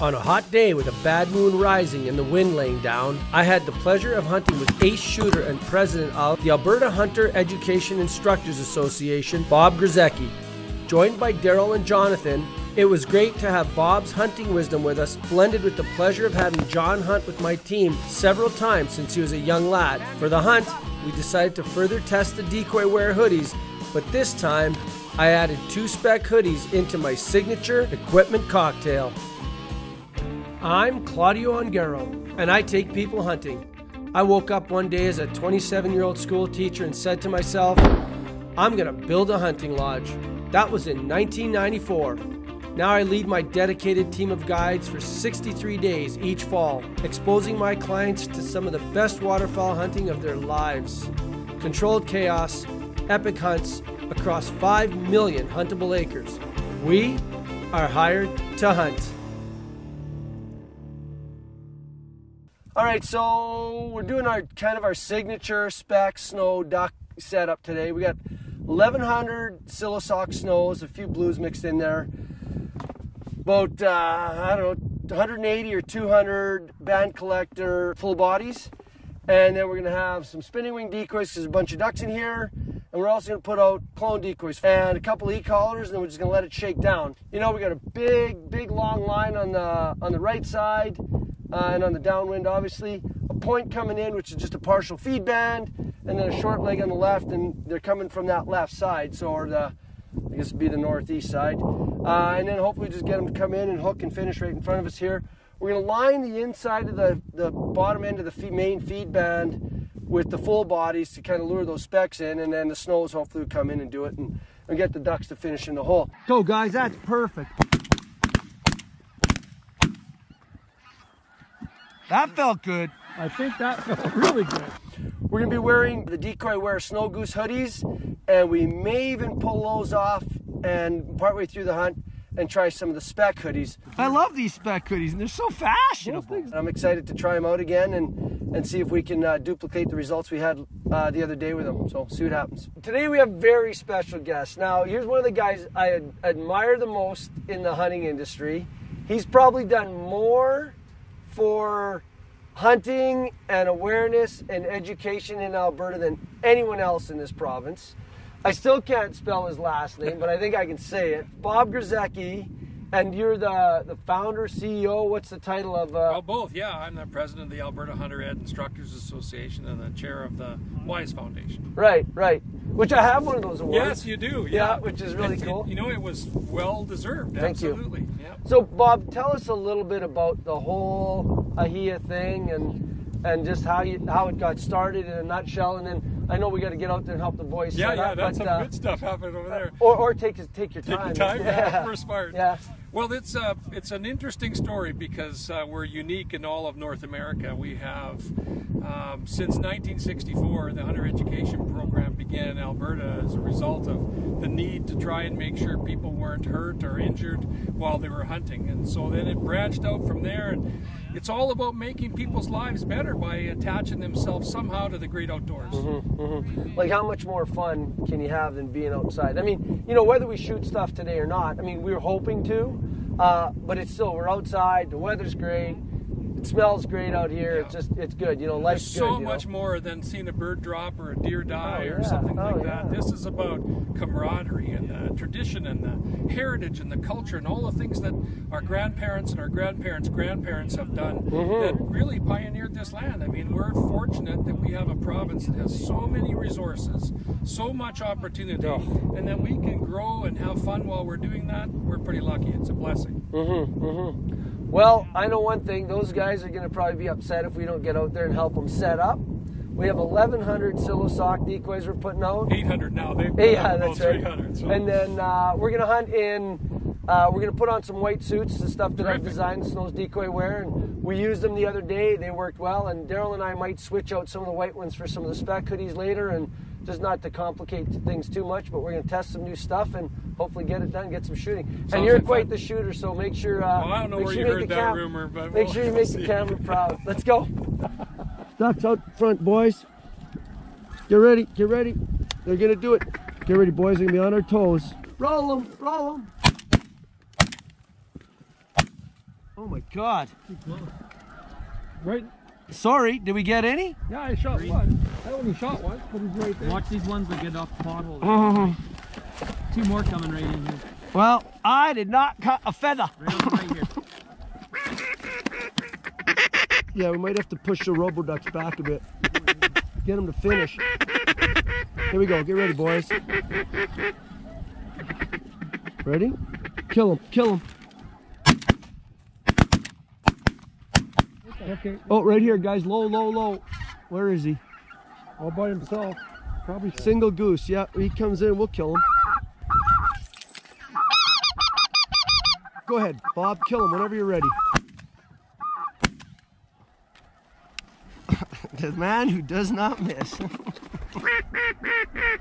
On a hot day with a bad moon rising and the wind laying down, I had the pleasure of hunting with ace shooter and president of the Alberta Hunter Education Instructors Association, Bob Gruzecki. Joined by Daryl and Jonathan, it was great to have Bob's hunting wisdom with us, blended with the pleasure of having John hunt with my team several times since he was a young lad. For the hunt, we decided to further test the Decoy Wear hoodies, but this time, I added 2 Spec Hoodies into my signature equipment cocktail. I'm Claudio Ongaro, and I take people hunting. I woke up one day as a 27-year-old school teacher and said to myself, I'm gonna build a hunting lodge. That was in 1994. Now I lead my dedicated team of guides for 63 days each fall, exposing my clients to some of the best waterfowl hunting of their lives. Controlled chaos, epic hunts across 5 million huntable acres. We are hired to hunt. All right, so we're doing our kind of our signature spec snow duck setup today. We got 1,100 Silo Sox snows, a few blues mixed in there. About, I don't know, 180 or 200 band collector full bodies. And then we're gonna have some spinning wing decoys because there's a bunch of ducks in here. And we're also gonna put out clone decoys and a couple e-collars, and then we're just gonna let it shake down. You know, we got a big long line on the right side. And on the downwind, obviously, a point coming in, which is just a partial feed band, and then a short leg on the left, and they're coming from that left side, so or the, I guess it'd be the northeast side, and then hopefully just get them to come in and hook and finish right in front of us here. We're gonna line the inside of the bottom end of the main feed band with the full bodies to kind of lure those specks in, and then the snows hopefully will come in and do it and get the ducks to finish in the hole. Go guys, that's perfect. That felt good. I think that felt really good. We're gonna be wearing the Decoy Wear Snow Goose hoodies, and we may even pull those off and partway through the hunt and try some of the spec hoodies. I love these spec hoodies, and they're so fashionable. I'm excited to try them out again and see if we can duplicate the results we had the other day with them, so see what happens. Today we have very special guests. Now, here's one of the guys I admire the most in the hunting industry. He's probably done more for hunting and awareness and education in Alberta than anyone else in this province. I still can't spell his last name, but I think I can say it. Bob Gruzecki, and you're the founder, CEO, what's the title of? Well, both, yeah. I'm the president of the Alberta Hunter Ed Instructors Association and the chair of the Wise Foundation. Right, right. Which I have one of those awards. Yes, you do. Yeah, which is really cool. You know, it was well-deserved. Absolutely. Thank you. Yep. So, Bob, tell us a little bit about the whole AHIA thing and just how it got started in a nutshell. And then I know we got to get out there and help the boys set up. That's but, some good stuff happening over there. Or take your time. Take your time. Yeah. First part. Yeah. Well, it's an interesting story because we're unique in all of North America. We have, since 1964, the hunter education program began in Alberta as a result of the need to try and make sure people weren't hurt or injured while they were hunting. And so then it branched out from there. And it's all about making people's lives better by attaching themselves somehow to the great outdoors. Mm-hmm, mm-hmm. Like how much more fun can you have than being outside? I mean, you know, whether we shoot stuff today or not, I mean, we were hoping to. But it's still, we're outside, the weather's great, it smells great out here, yeah. It's just, it's good, you know, life's good. There's so much more than seeing a bird drop or a deer die or something like that. This is about camaraderie and the tradition and the heritage and the culture and all the things that our grandparents and our grandparents' grandparents have done that really pioneered this land. I mean, we're fortunate that we have a province that has so many resources, so much opportunity, and that we can grow and have fun while we're doing that. We're pretty lucky. It's a blessing. Mm-hmm, mm-hmm. Well, I know one thing. Those guys are going to probably be upset if we don't get out there and help them set up. We have 1,100 Silo Sock decoys we're putting out. 800 now. Yeah, that's right. 300, so. And then we're going to hunt in, we're going to put on some white suits, the stuff that I've designed, Snow's Decoy Wear. And we used them the other day. They worked well. And Daryl and I might switch out some of the white ones for some of the spec hoodies later. And just not to complicate things too much, but we're going to test some new stuff and hopefully get it done, get some shooting. Sounds and you're like quite the shooter, so make sure. Well, I don't know where you heard that rumor, but make sure you make the camera proud. Let's go. Ducks out front, boys. Get ready, get ready. They're going to do it. Get ready, boys. They're going to be on our toes. Roll them, roll them. Oh my God. Keep going. Right. Sorry, did we get any? Yeah, I shot one. I only shot one, but he's right there. Watch these ones that get off the pothole. Oh. Two more coming right in here. Well, I did not cut a feather. Right here. Yeah, we might have to push the Robo-Ducks back a bit. Get them to finish. Here we go. Get ready, boys. Ready? Kill him. Kill him. Okay. Oh, right here, guys. Low, low, low. Where is he? All by himself. Probably single goose. Yeah, he comes in. We'll kill him. Go ahead, Bob. Kill him whenever you're ready. The man who does not miss.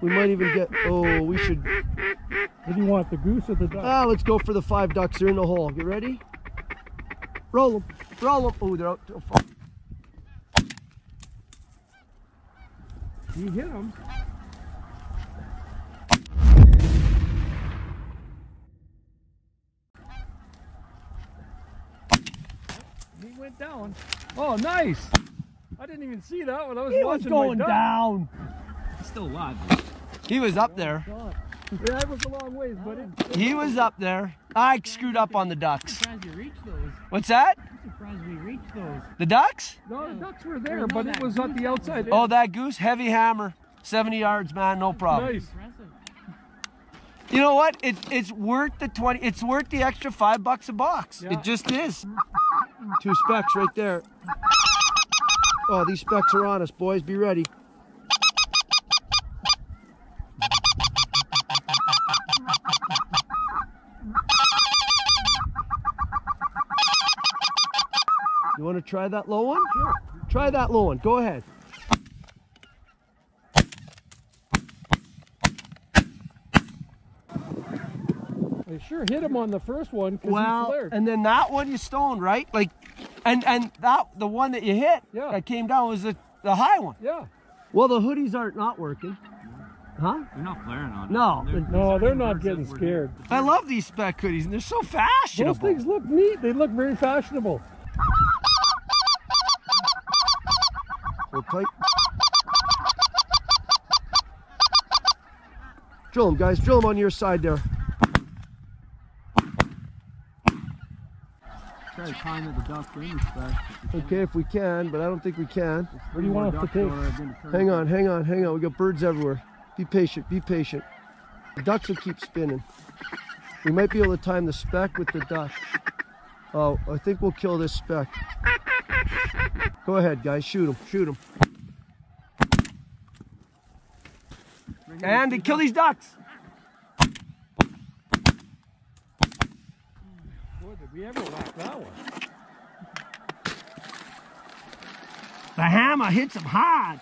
We might even get... Oh, we should... What do you want, the goose or the duck? Ah, let's go for the 5 ducks. They're in the hole. You ready? Roll them. Roll them. Oh, they're out. You hit them. He went down. Oh, nice. I didn't even see that when I was watching. He was going down. He's still alive. He was up there. God. Yeah, it was a long ways, buddy. He was up there. I screwed up on the ducks. I'm surprised you reached those. What's that? I'm surprised we reached those. The ducks? No, yeah. The ducks were there, but it was on the outside. Oh, that goose, heavy hammer. 70 yards, man, no problem. Nice. You know what? It's worth the 20. It's worth the extra $5 a box. Yeah. It just is. Two specks right there. Oh, these specks are on us, boys. Be ready. You want to try that low one? Sure. Try that low one. Go ahead. I sure hit him on the first one because he flared. And then that one you stoned, right? Like. And the one that you hit that came down was the high one. Yeah. Well, the hoodies aren't not working. Huh? They're not flaring on it. No. They're not getting scared. I love these spec hoodies, and they're so fashionable. Those things look neat. They look very fashionable. We'll play. Drill them, guys. Drill them on your side there. Time of the duck range, okay, if we can, but I don't think we can. What do you want us to take? Hang on, hang on, hang on. We got birds everywhere. Be patient, be patient. The ducks will keep spinning. We might be able to time the speck with the duck. Oh, I think we'll kill this speck. Go ahead, guys. Shoot him, shoot him. And they kill these ducks. We ever whack that one. The hammer hits him hard.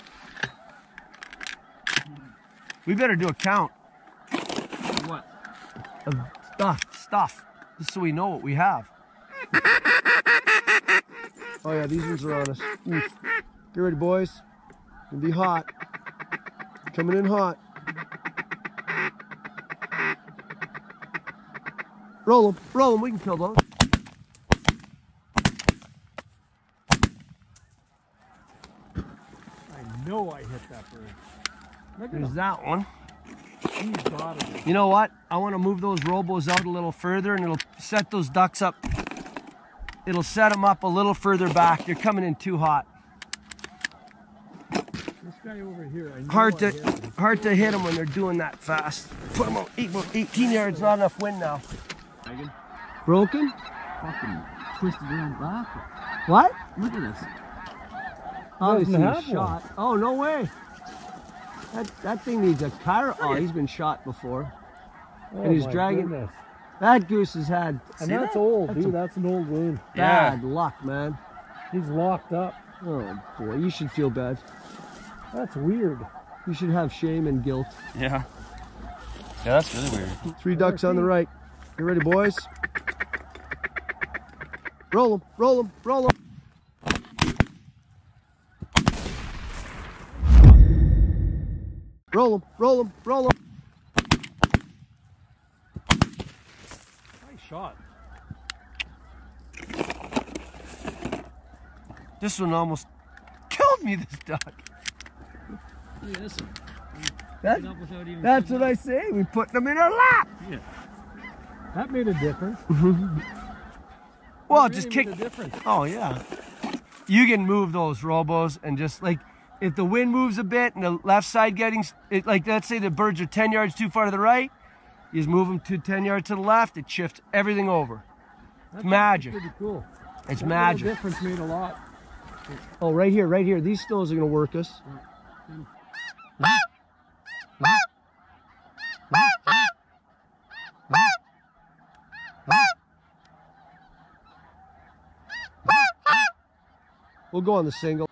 We better do a count. What? Of stuff. Just so we know what we have. Oh yeah, these ones are on us. Oof. Get ready, boys. It'll be hot. Coming in hot. Roll them. Roll them. We can kill those. No, I hit that bird. There's that one. You know what? I want to move those robos out a little further, and it'll set those ducks up. It'll set them up a little further back. They're coming in too hot. This guy over here, hard to hit them when they're doing that fast. Put them on 18 yards. Not enough wind now. Broken? Fucking twisted around back. What? Look at this. Obviously shot. One. Oh, no way. That thing needs a chiro. Oh, he's been shot before. Oh, and he's dragging. Goodness. That goose has had. And that's that? Old, that's dude. That's an old wound. Bad luck, man. He's locked up. Oh, boy. You should feel bad. That's weird. You should have shame and guilt. Yeah. Yeah, that's really weird. 3 ducks on the right. You ready, boys? Roll them. Roll them. Roll them. Roll them, roll them, roll them. Nice shot. This one almost killed me, this duck. Look at this one. That's what I say. We put them in our lap. Yeah. That made a difference. Well, just kick. Oh yeah. You can move those robos and just like, if the wind moves a bit and the left side getting, it, like let's say the birds are 10 yards too far to the right, you just move them to 10 yards to the left, it shifts everything over. It's magic. Pretty cool. It's that magic. The difference made a lot. Oh, right here, right here. These stones are going to work us. We'll go on the single.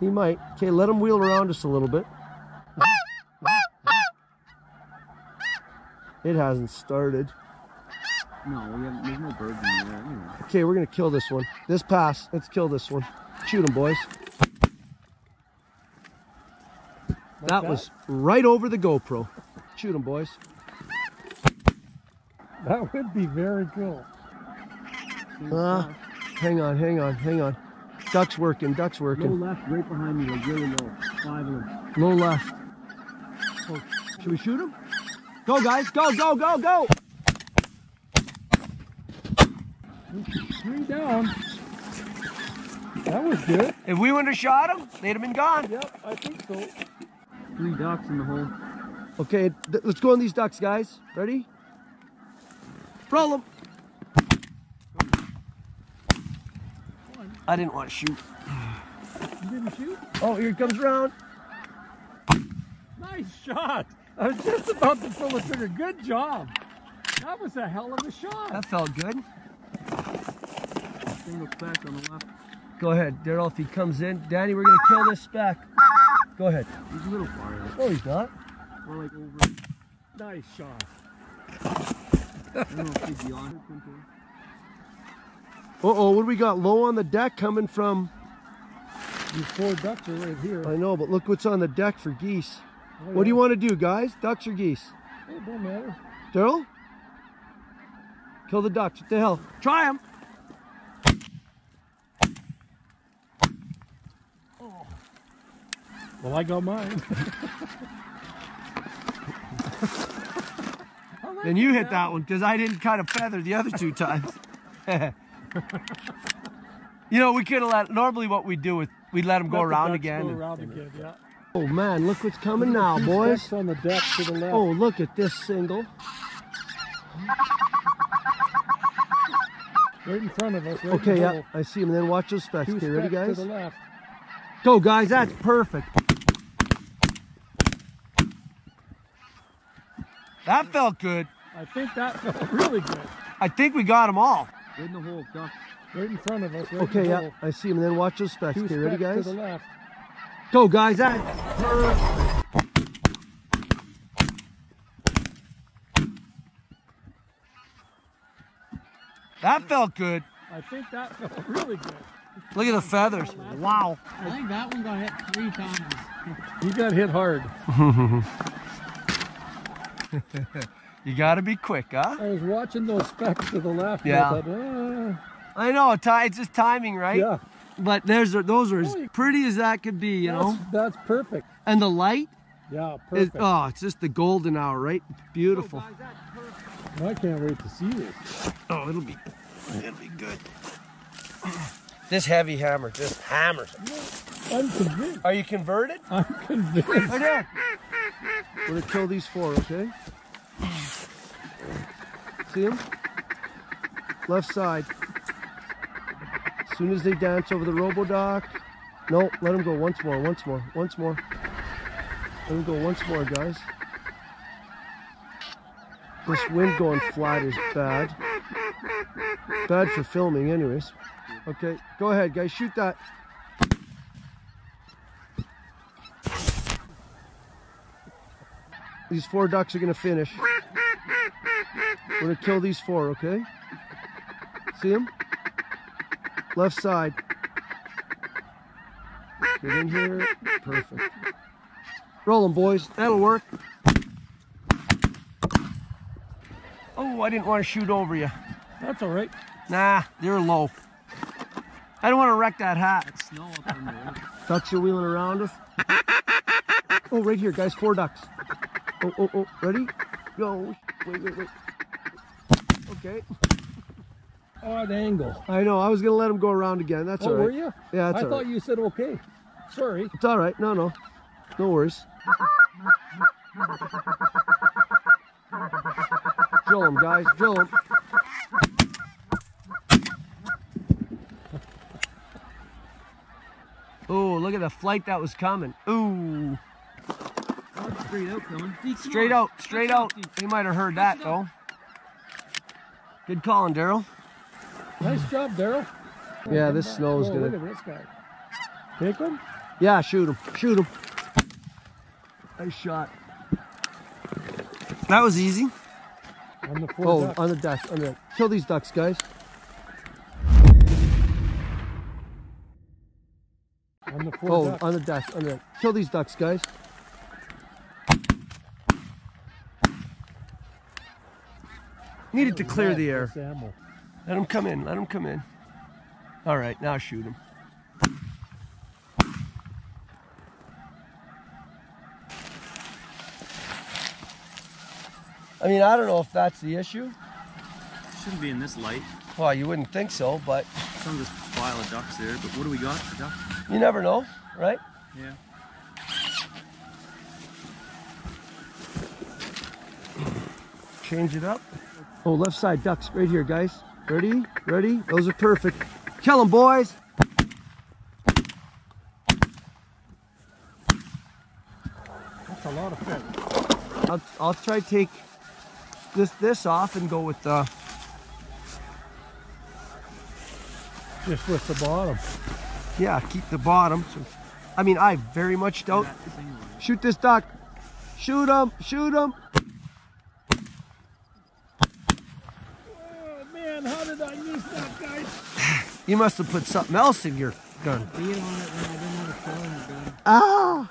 He might. Okay, let him wheel around just a little bit. It hasn't started. No, there's no birds in there anyway. Okay, we're going to kill this one. This pass. Let's kill this one. Shoot him, boys. Like that was right over the GoPro. Shoot him, boys. That would be very cool. Hang on, hang on, hang on. Duck's working, duck's working. Low left, right behind me, like really low. 5 of them. Low left. Oh, should we shoot him? Go, guys, go, go, go, go! 3 down. That was good. If we wouldn't have shot him, they'd have been gone. Yep, I think so. 3 ducks in the hole. Okay, let's go on these ducks, guys. Ready? Roll them. I didn't want to shoot. You didn't shoot? Oh, here it comes around. Nice shot. I was just about to pull the trigger. Good job. That was a hell of a shot. That felt good. Look back on the left. Go ahead, Daryl, if he comes in. Danny, we're going to kill this spec. Go ahead. He's a little far out. Oh, he's not. We're like over. Nice shot. I don't know if he's beyond it. Uh-oh, what do we got? Low on the deck coming from... These 4 ducks are right here. I know, but look what's on the deck for geese. Oh, yeah. What do you want to do, guys? Ducks or geese? It don't matter. Daryl? Kill the ducks. What the hell? Try them. Well, I got mine. Then you hit that one because I didn't kind of feather the other 2 times. You know, we could have let, normally what we do is we let them go around again. Yeah. Oh man, look what's coming now, boys. On the deck to the left. Oh, look at this single. Right in front of us. Right okay, yeah, I see him. And then watch those specs. Okay, ready, guys? To the left. Go, guys, that's perfect. That felt good. I think that felt really good. I think we got them all. Right in the hole, duck. Right in front of us. Right okay, yeah, hole. I see them. Then watch those specs. Okay, ready, guys? To the left. Go, guys, that's perfect. That felt good. I think that felt really good. Look at the feathers. Wow. I think that one got hit 3 times. You got hit hard. You got to be quick, huh? I was watching those specs to the left. Yeah. I thought, I know. It's just timing, right? Yeah. But those are as pretty as that could be, you know? That's perfect. And the light? Yeah, perfect. It's just the golden hour, right? Beautiful. Oh, guys, that's perfect. I can't wait to see this. Oh, it'll be good. This heavy hammer just hammers it. I'm convinced. Are you converted? I'm convinced. Right there. We're going to kill these 4, okay? See them? Left side. As soon as they dance over the Robo-Duck. No, let them go once more, once more, once more. Let them go once more, guys. This wind going flat is bad. Bad for filming anyways. Okay, go ahead, guys. Shoot that. These 4 ducks are going to finish. We're going to kill these 4, okay? See them? Left side. Get in here. Perfect. Roll them, boys. That'll work. Oh, I didn't want to shoot over you. That's all right. Nah, they're low. I don't want to wreck that hat. That's snow up in there. Ducks are wheeling around us. Oh, right here, guys, 4 ducks. Oh, oh, oh, ready? Go. Wait, wait, wait. Okay. Odd angle. I know, I was going to let him go around again. That's all right. Oh, were you? Yeah, that's all right. I thought you said okay. Sorry. It's all right. No, no. No worries. Drill him, guys. Drill him. Oh, look at the flight that was coming. Ooh. Straight out coming. Straight out. Straight out. He might have heard that, though. Good calling, Daryl. Nice job, Daryl. Yeah, this snow is good. Look at this guy. Take him? Yeah, shoot him. Shoot him. Nice shot. That was easy. On the 4 ducks. On the ducks. On the... Kill these ducks, guys. On the 4 ducks. On the ducks. On the... Kill these ducks, guys. Needed to clear the air. Let him come in. Let him come in. All right, now shoot him. I mean, I don't know if that's the issue. Shouldn't be in this light. Well, you wouldn't think so, but... Some of this pile of ducks there, but what do we got for ducks? You never know, right? Yeah. Change it up. Oh, left side ducks right here, guys. Ready? Ready? Those are perfect. Kill them, boys! That's a lot of fish. I'll try to take this off and go with the... Just with the bottom. Yeah, keep the bottom. So, I mean, I very much doubt... Shoot this duck! Shoot him! Shoot him! How did I miss that, guys? You must have put something else in your gun. I beat on it when I didn't have a shell in the gun. Ah!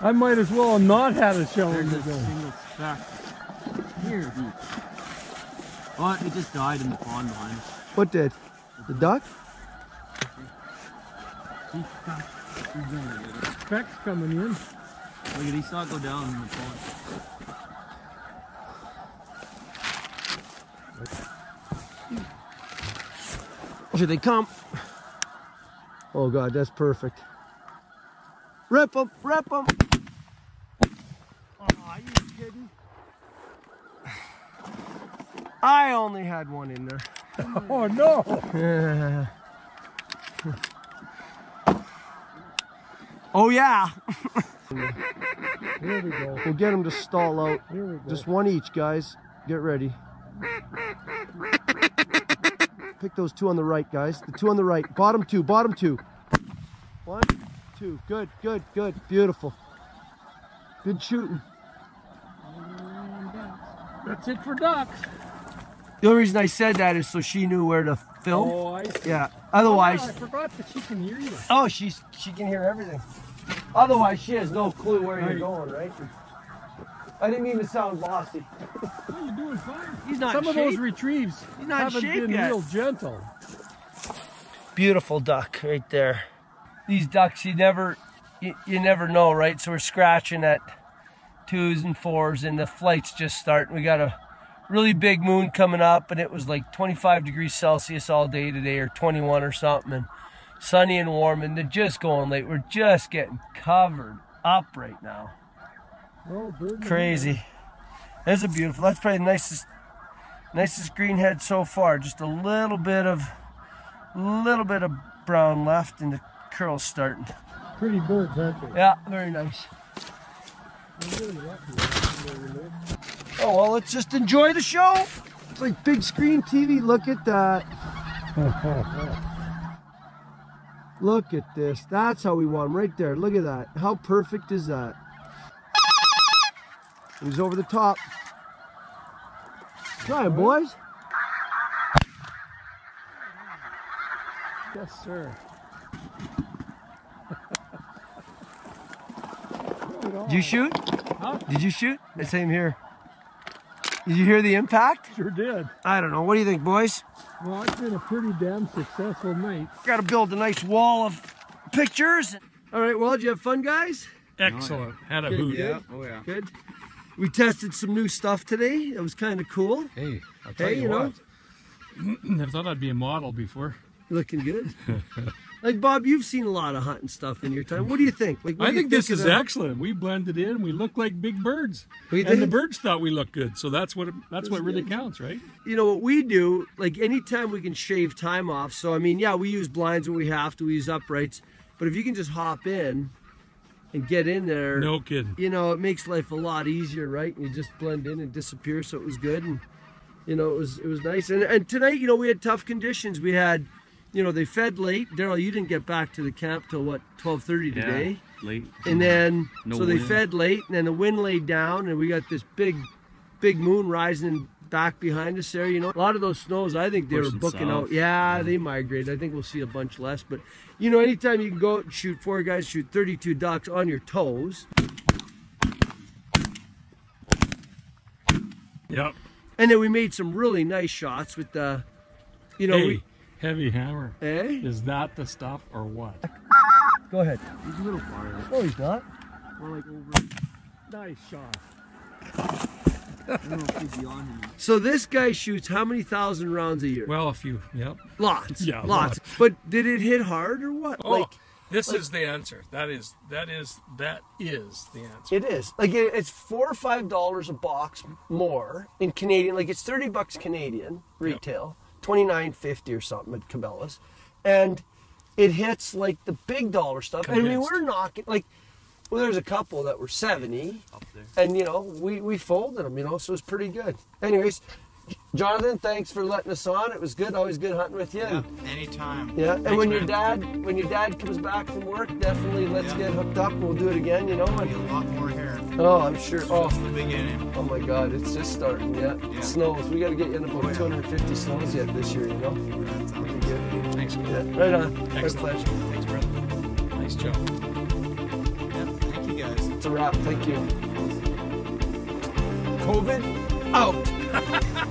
I might as well have not had a shell in the gun. Single stack. Here. Oh, it just died in the pond line. What did? The duck? Specs coming in. Look at he saw it go down in the pond. Here they come. Oh God, that's perfect. Rip them, rip them. Oh, are you kidding? I only had one in there. Oh no. Yeah. Oh yeah. Here we go. We'll get them to stall out. Here we go. Just one each, guys. Get ready. Pick those 2 on the right, guys. The 2 on the right. Bottom 2, bottom 2. 1, 2. Good, good, good. Beautiful. Good shooting. That's it for ducks. The only reason I said that is so she knew where to film. Oh, I see. Yeah. Otherwise... Oh, no, I forgot that she can hear you. Oh, she can hear everything. Otherwise, she has no clue where you're going, right? I didn't even sound bossy. Oh, you're doing fine. He's not in shape. Some of those retrieves haven't been real gentle. Beautiful duck right there. These ducks, you never know, right? So we're scratching at 2s and 4s, and the flight's just starting. We got a really big moon coming up, and it was like 25 degrees Celsius all day today, or 21 or something, and sunny and warm, and they're just going late. We're just getting covered up right now. Oh, crazy. That's a beautiful. That's probably the nicest greenhead so far. Just a little bit of brown left, and the curl's starting. Pretty birds, aren't they? Yeah, very nice. Oh well, let's just enjoy the show. It's like big screen TV. Look at that. Look at this. That's how we want them, right there. Look at that. How perfect is that? He's over the top. Try him, boys. Yes, sir. Did you shoot? Huh? Did you shoot? Same here. Did you hear the impact? Sure did. I don't know. What do you think, boys? Well, it's been a pretty damn successful night. Got to build a nice wall of pictures. All right, well, did you have fun, guys? Excellent. Oh, yeah. Had a good hoot. Yeah. Oh, yeah. Good. We tested some new stuff today. It was kind of cool. Hey, I'll tell you what. I thought I'd be a model before. Looking good. Like, Bob, you've seen a lot of hunting stuff in your time. What do you think? Like, I think this is excellent. We blended in. We look like big birds. And the birds thought we looked good. So that's what really counts, right? You know, what we do, like, anytime we can shave time off. So, I mean, yeah, we use blinds when we have to. We use uprights. But if you can just hop in and get in there. No kidding. You know, it makes life a lot easier, right? And you just blend in and disappear. So it was good. And, you know, it was nice. And tonight, you know, we had tough conditions. We had... You know, they fed late. Daryl, you didn't get back to the camp till what, 12:30 today? Yeah, late. And then, so they fed late, and then the wind laid down, and we got this big moon rising back behind us there. You know, a lot of those snows, I think they were booking out. Yeah, they migrated. I think we'll see a bunch less. But, you know, anytime you can go out and shoot four guys, shoot 32 ducks on your toes. Yep. And then we made some really nice shots with the, you know, Heavy hammer. Eh? Is that the stuff or what? Go ahead. He's a little far out. Oh, he's not. More like over. Nice shot. I don't know if he's beyond him. So this guy shoots how many thousand rounds a year? Well, a few. Yep. Lots. Yeah. Lots. But did it hit hard or what? Oh, like, this is the answer. That is the answer. It is. Like it's $4 or $5 a box more in Canadian. Like it's $30 Canadian retail. Yep. $29.50 or something at Cabela's, and it hits like the big dollar stuff. Condensed. And I mean, we're knocking like, well, there's a couple that were 70, up there. And you know, we folded them, you know, so it's pretty good. Anyways, Jonathan, thanks for letting us on. It was good, always good hunting with you. Yeah, anytime. Yeah, and thanks, when your dad comes back from work, definitely let's get hooked up. We'll do it again, you know. There'll be a lot more here. Oh, I'm sure. Oh, the beginning. Oh my God, it's just starting. Yeah. Snows. We got to get in about 250 snows yet this year, you know. Pretty good. Thanks. Yeah. Right on. Excellent. My pleasure. Thanks, brother. Nice job. Yeah, thank you guys. It's a wrap. Thank you. COVID out.